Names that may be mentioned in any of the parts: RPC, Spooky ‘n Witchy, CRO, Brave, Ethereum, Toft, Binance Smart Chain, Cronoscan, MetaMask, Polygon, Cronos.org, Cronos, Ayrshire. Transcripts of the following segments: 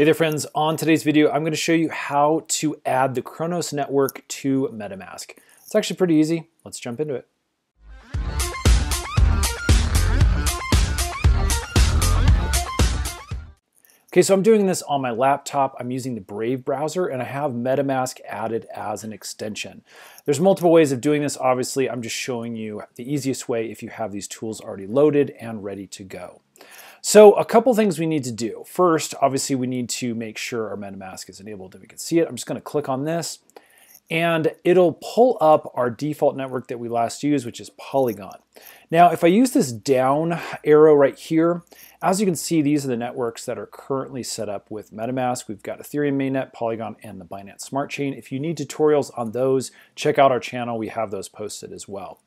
Hey there friends, on today's video, I'm going to show you how to add the Cronos network to MetaMask. It's actually pretty easy. Let's jump into it. Okay, so I'm doing this on my laptop. I'm using the Brave browser and I have MetaMask added as an extension. There's multiple ways of doing this. Obviously, I'm just showing you the easiest way if you have these tools already loaded and ready to go. So a couple things we need to do. First, obviously we need to make sure our MetaMask is enabled and we can see it. I'm just gonna click on this and it'll pull up our default network that we last used, which is Polygon. Now, if I use this down arrow right here, as you can see, these are the networks that are currently set up with MetaMask. We've got Ethereum mainnet, Polygon, and the Binance Smart Chain. If you need tutorials on those, check out our channel. We have those posted as well.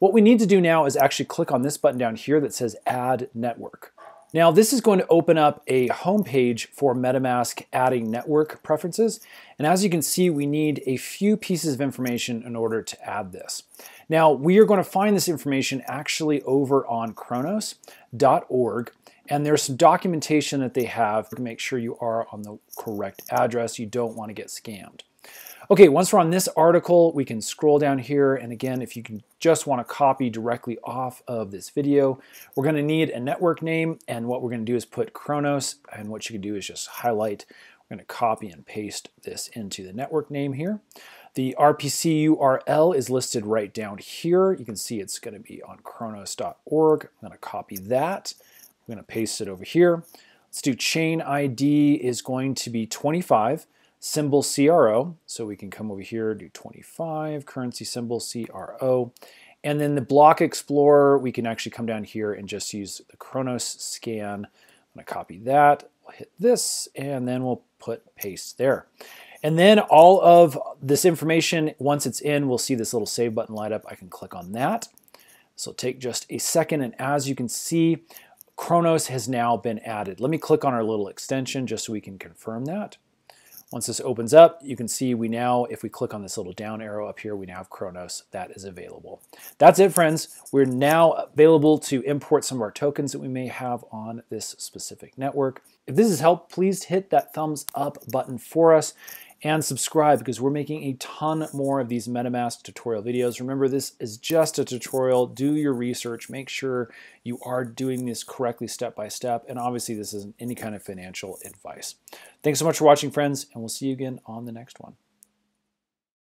What we need to do now is actually click on this button down here that says Add Network. Now this is going to open up a homepage for MetaMask adding network preferences. And as you can see, we need a few pieces of information in order to add this. Now we are going to find this information actually over on Cronos.org. And there's some documentation that they have to make sure you are on the correct address. You don't want to get scammed. Okay, once we're on this article, we can scroll down here. And again, if you can just want to copy directly off of this video, we're going to need a network name. And what we're going to do is put Cronos. And what you can do is just highlight. We're going to copy and paste this into the network name here. The RPC URL is listed right down here. You can see it's going to be on Cronos.org. I'm going to copy that. I'm going to paste it over here. Let's do chain ID is going to be 25. Symbol CRO, so we can come over here, do 25, currency symbol CRO, and then the block explorer, we can actually come down here and just use the Cronoscan. I'm gonna copy that, we'll hit this, and then we'll put paste there. And then all of this information, once it's in, we'll see this little save button light up. I can click on that. This will take just a second, and as you can see, Cronos has now been added. Let me click on our little extension just so we can confirm that. Once this opens up, you can see we now, if we click on this little down arrow up here, we now have Cronos that is available. That's it, friends. We're now available to import some of our tokens that we may have on this specific network. If this has helped, please hit that thumbs up button for us and subscribe because we're making a ton more of these MetaMask tutorial videos. Remember, this is just a tutorial. Do your research. Make sure you are doing this correctly step by step. And obviously, this isn't any kind of financial advice. Thanks so much for watching, friends, and we'll see you again on the next one.